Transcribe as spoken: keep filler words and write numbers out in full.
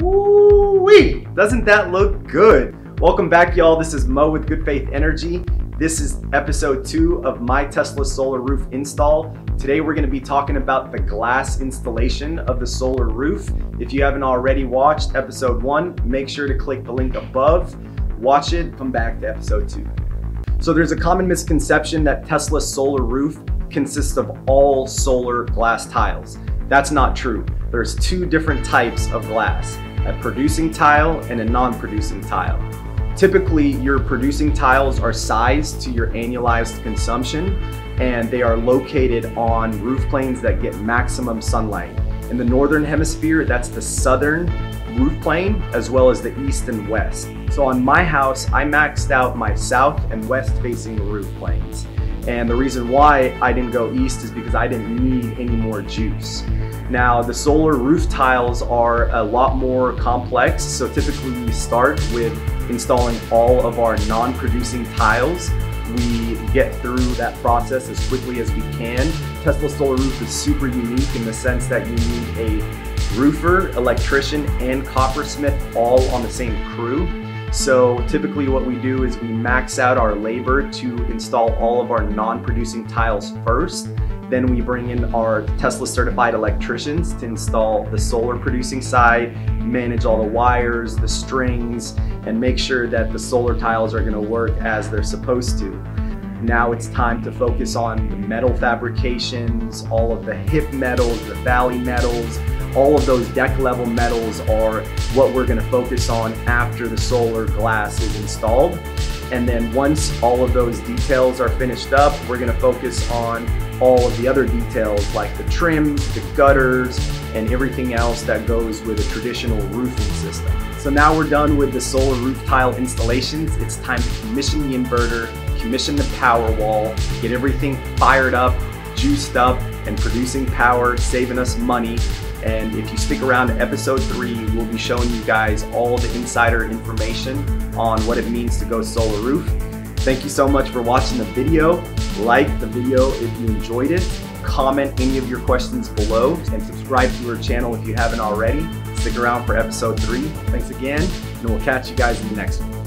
Woo-wee! Doesn't that look good? Welcome back, y'all. This is Mo with Good Faith Energy. This is episode two of my Tesla Solar Roof install. Today we're going to be talking about the glass installation of the solar roof. If you haven't already watched episode one, make sure to click the link above, watch it, come back to episode two. So there's a common misconception that Tesla Solar Roof consists of all solar glass tiles. That's not true. There's two different types of glass, a producing tile and a non-producing tile. Typically, your producing tiles are sized to your annualized consumption, and they are located on roof planes that get maximum sunlight. In the northern hemisphere, that's the southern roof plane, as well as the east and west. So on my house, I maxed out my south and west facing roof planes. And the reason why I didn't go east is because I didn't need any more juice. Now, the solar roof tiles are a lot more complex, so typically we start with installing all of our non-producing tiles. We get through that process as quickly as we can. Tesla Solar Roof is super unique in the sense that you need a roofer, electrician, and coppersmith all on the same crew. So typically what we do is we max out our labor to install all of our non-producing tiles first. Then we bring in our Tesla certified electricians to install the solar producing side, manage all the wires, the strings, and make sure that the solar tiles are gonna work as they're supposed to. Now it's time to focus on the metal fabrications, all of the HIP metals, the valley metals, all of those deck level metals are what we're gonna focus on after the solar glass is installed. And then once all of those details are finished up, we're gonna focus on all of the other details like the trims, the gutters, and everything else that goes with a traditional roofing system. So now we're done with the solar roof tile installations. It's time to commission the inverter, commission the Powerwall, get everything fired up, juiced up, and producing power, saving us money. And if you stick around to episode three, we'll be showing you guys all the insider information on what it means to go solar roof. Thank you so much for watching the video. Like the video if you enjoyed it. Comment any of your questions below and subscribe to our channel if you haven't already. Stick around for episode three. Thanks again, and we'll catch you guys in the next one.